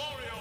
Florio. Florio.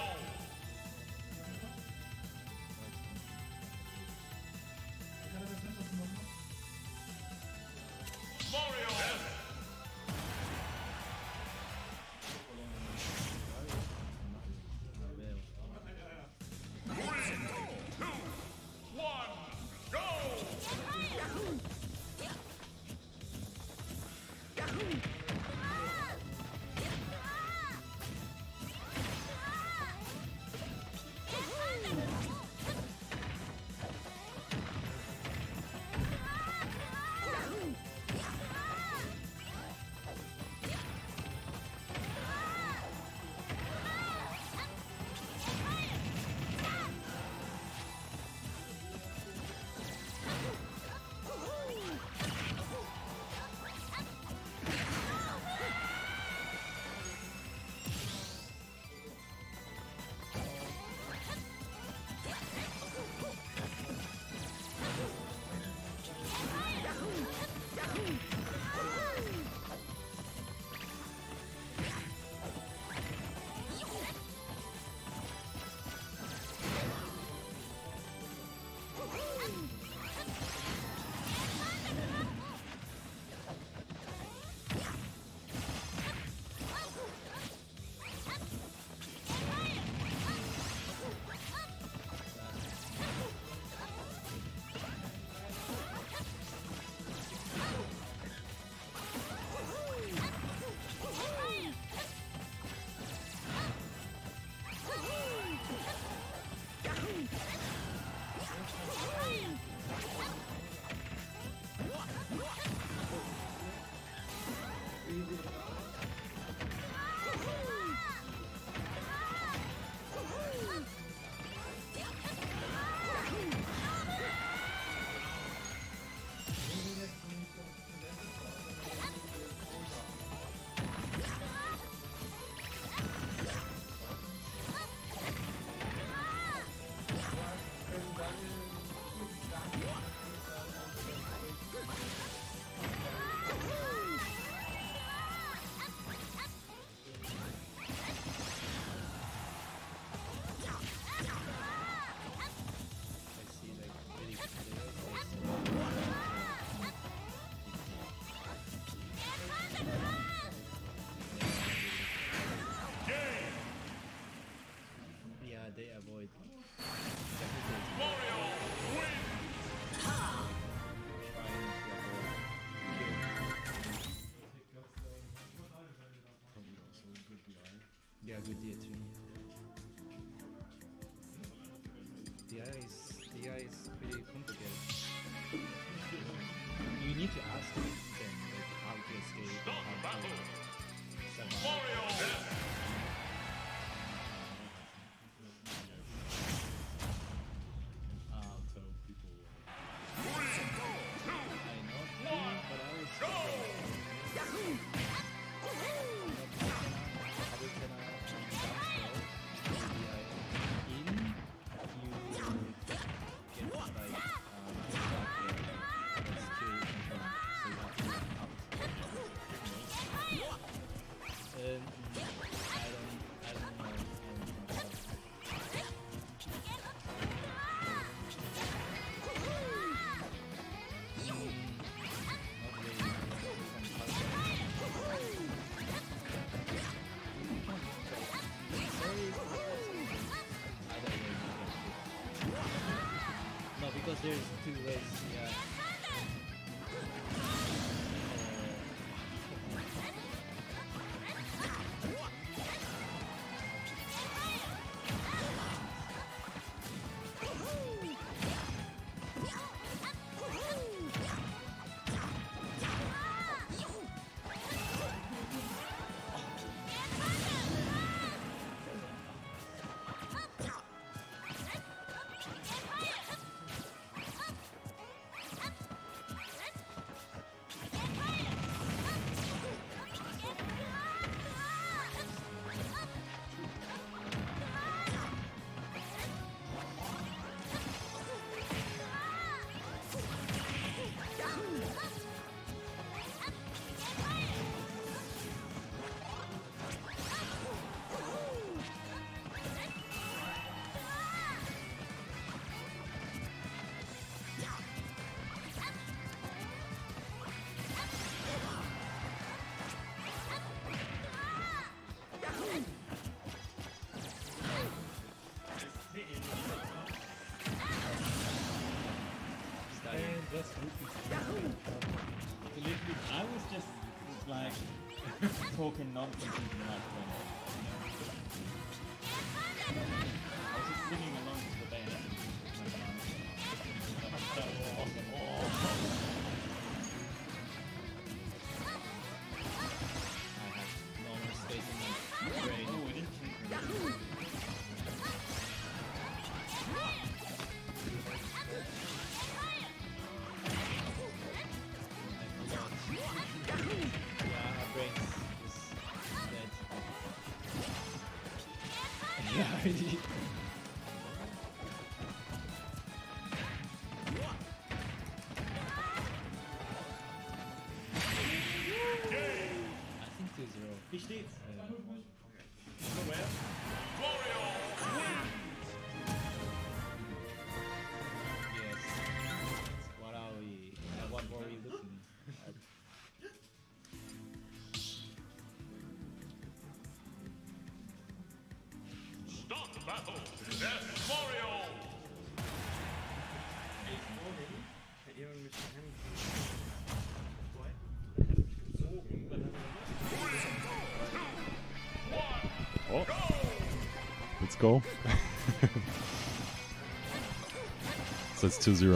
The guy is pretty complicated. You need to ask them like how to escape. I'll tell people. 3, 2, 1, go! Because there's 2 ways, yeah. cannot compete in that corner. I was just sitting alone with the bayonet. I have no more space in my brain. Oh, it didn't change. Yeah, my brain. Yeah, I did. I think 2-0. Ich steht's. Where? Wario wins! Yes. What are we? What were we looking at? Start the battle! There's Wario! What? 3, 2, 1, go! Let's go. So it's 2-0 now.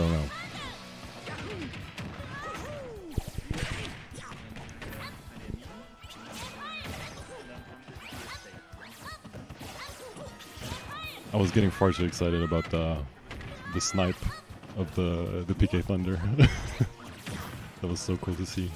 I was getting far too excited about the snipe of the PK Thunder. That was so cool to see.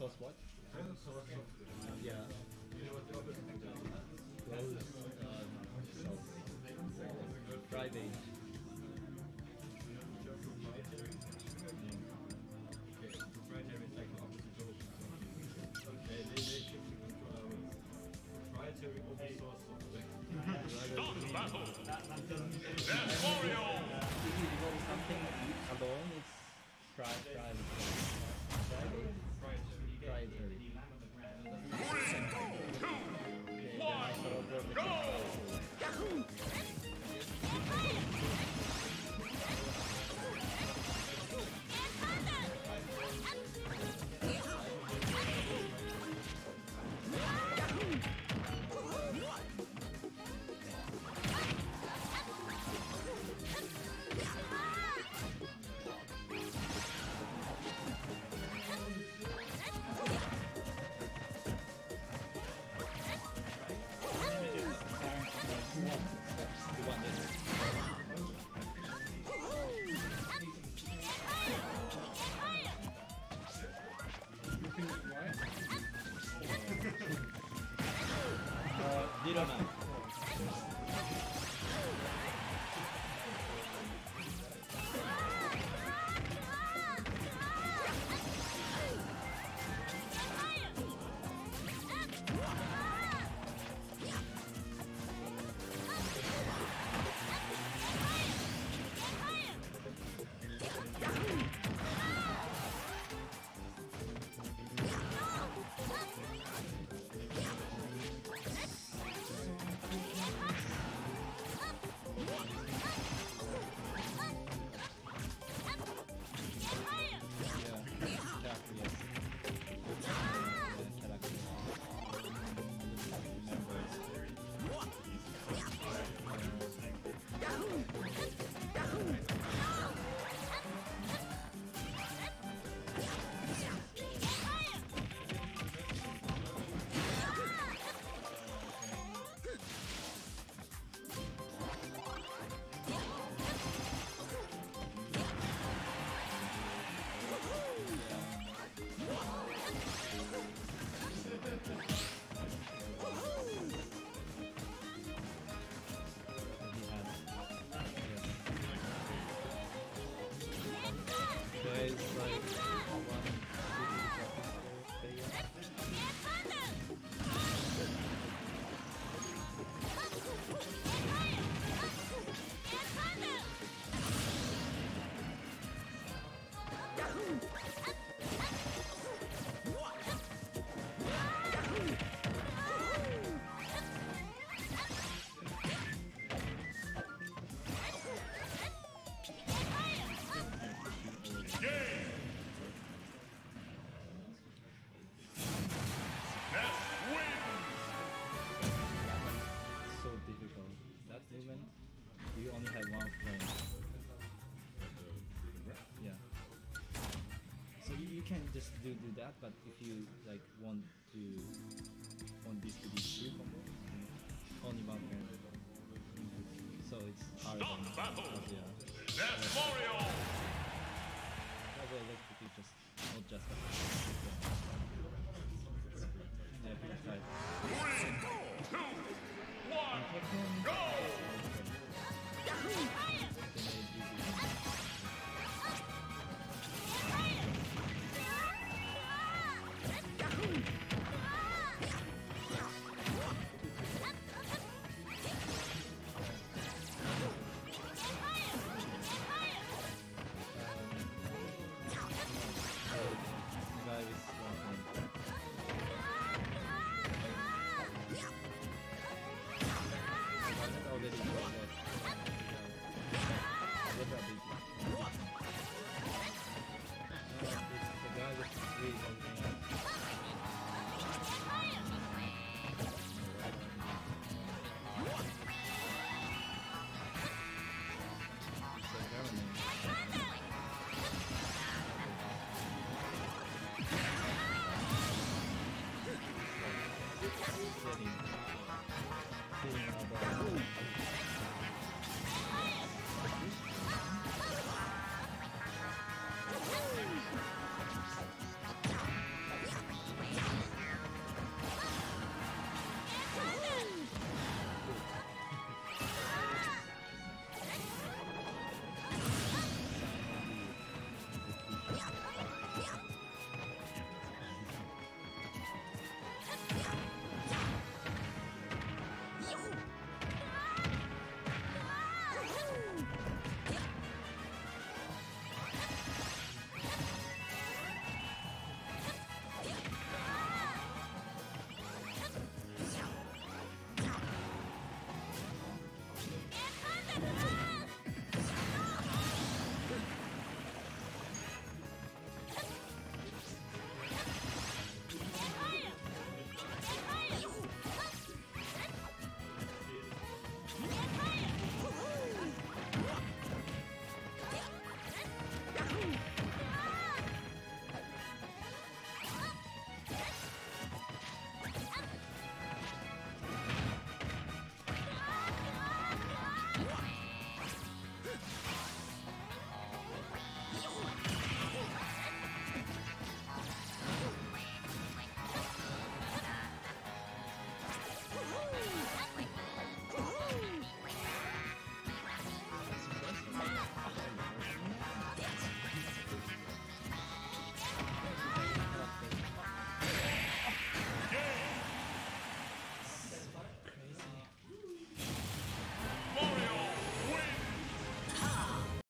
sauce what? Yeah. Rose sauce. Dry beans. Proprietary open source software. Start battle! There's Wario! If you develop something alone, it's proprietary. 3, 2, 1, go! Yahoo! Do that, but if you like want this to be free combo, only one hand. So it's hard. Stop battle. Yeah. That's Mario. Probably electrically just not just. Yeah, pretty tight. 3, 2, 1, go!